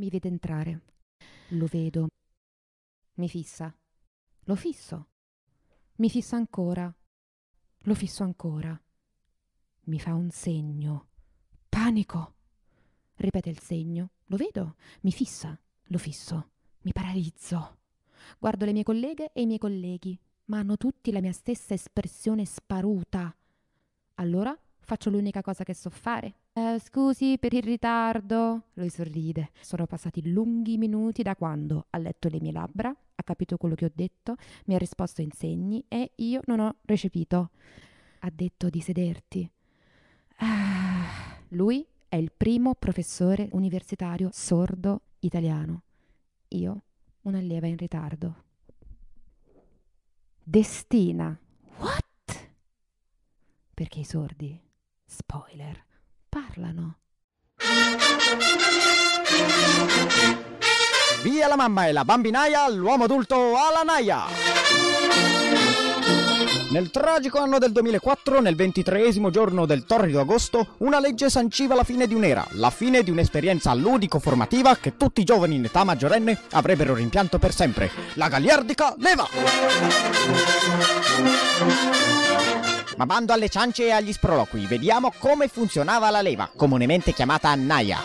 Mi vede entrare. Lo vedo. Mi fissa. Lo fisso. Mi fissa ancora. Lo fisso ancora. Mi fa un segno. Panico. Ripete il segno. Lo vedo. Mi fissa. Lo fisso. Mi paralizzo. Guardo le mie colleghe e i miei colleghi, ma hanno tutti la mia stessa espressione sparuta. Allora faccio l'unica cosa che so fare. Scusi per il ritardo. Lui sorride. Sono passati lunghi minuti da quando ha letto le mie labbra, ha capito quello che ho detto, mi ha risposto in segni e io non ho recepito. Ha detto di sederti. Lui è il primo professore universitario sordo italiano. Io, un'allieva in ritardo. Destina. What? Perché i sordi, spoiler, parlano. Via la mamma e la bambinaia, l'uomo adulto alla naia. Nel tragico anno del 2004, nel 23° giorno del torrido agosto, una legge sanciva la fine di un'era, la fine di un'esperienza ludico-formativa che tutti i giovani in età maggiorenne avrebbero rimpianto per sempre. La gagliardica leva! Ma bando alle ciance e agli sproloqui, vediamo come funzionava la leva, comunemente chiamata naia.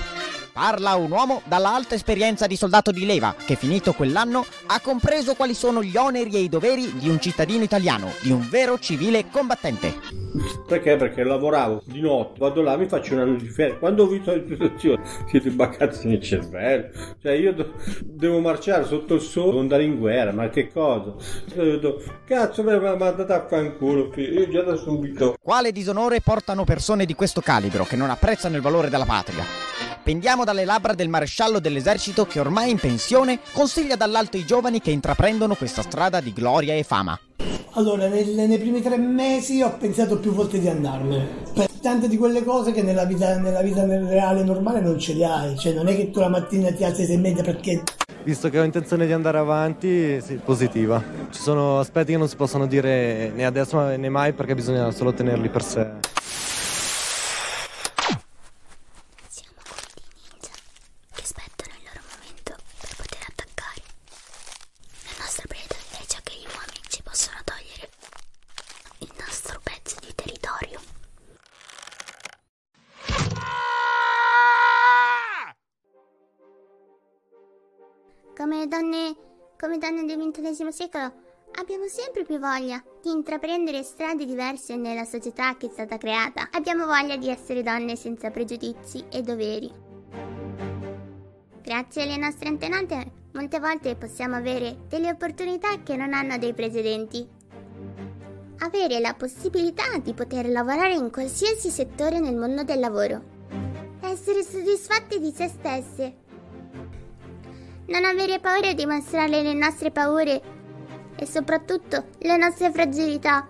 Parla un uomo dall'alta esperienza di soldato di leva, che finito quell'anno ha compreso quali sono gli oneri e i doveri di un cittadino italiano, di un vero civile combattente. Perché? Perché lavoravo di notte, vado là, mi faccio un anno di ferie. Quando ho visto la situazione, siete imbaccati nel cervello. Cioè io devo marciare sotto il sole, andare in guerra, ma che cosa? Cazzo, me l'ha mandata a fanculo, io già da subito. Quale disonore portano persone di questo calibro, che non apprezzano il valore della patria? Pendiamo dalle labbra del maresciallo dell'esercito che ormai in pensione consiglia dall'alto i giovani che intraprendono questa strada di gloria e fama. Allora, nei primi 3 mesi ho pensato più volte di andarmene. Per tante di quelle cose che nella vita reale normale non ce le hai. Cioè non è che tu la mattina ti alzi 6:30 perché... Visto che ho intenzione di andare avanti, sì, positiva. Ci sono aspetti che non si possono dire né adesso né mai perché bisogna solo tenerli per sé. Come donne del XX secolo abbiamo sempre più voglia di intraprendere strade diverse nella società che è stata creata. Abbiamo voglia di essere donne senza pregiudizi e doveri. Grazie alle nostre antenate molte volte possiamo avere delle opportunità che non hanno dei precedenti. Avere la possibilità di poter lavorare in qualsiasi settore nel mondo del lavoro. Essere soddisfatte di se stesse. Non avere paura di mostrare le nostre paure e soprattutto le nostre fragilità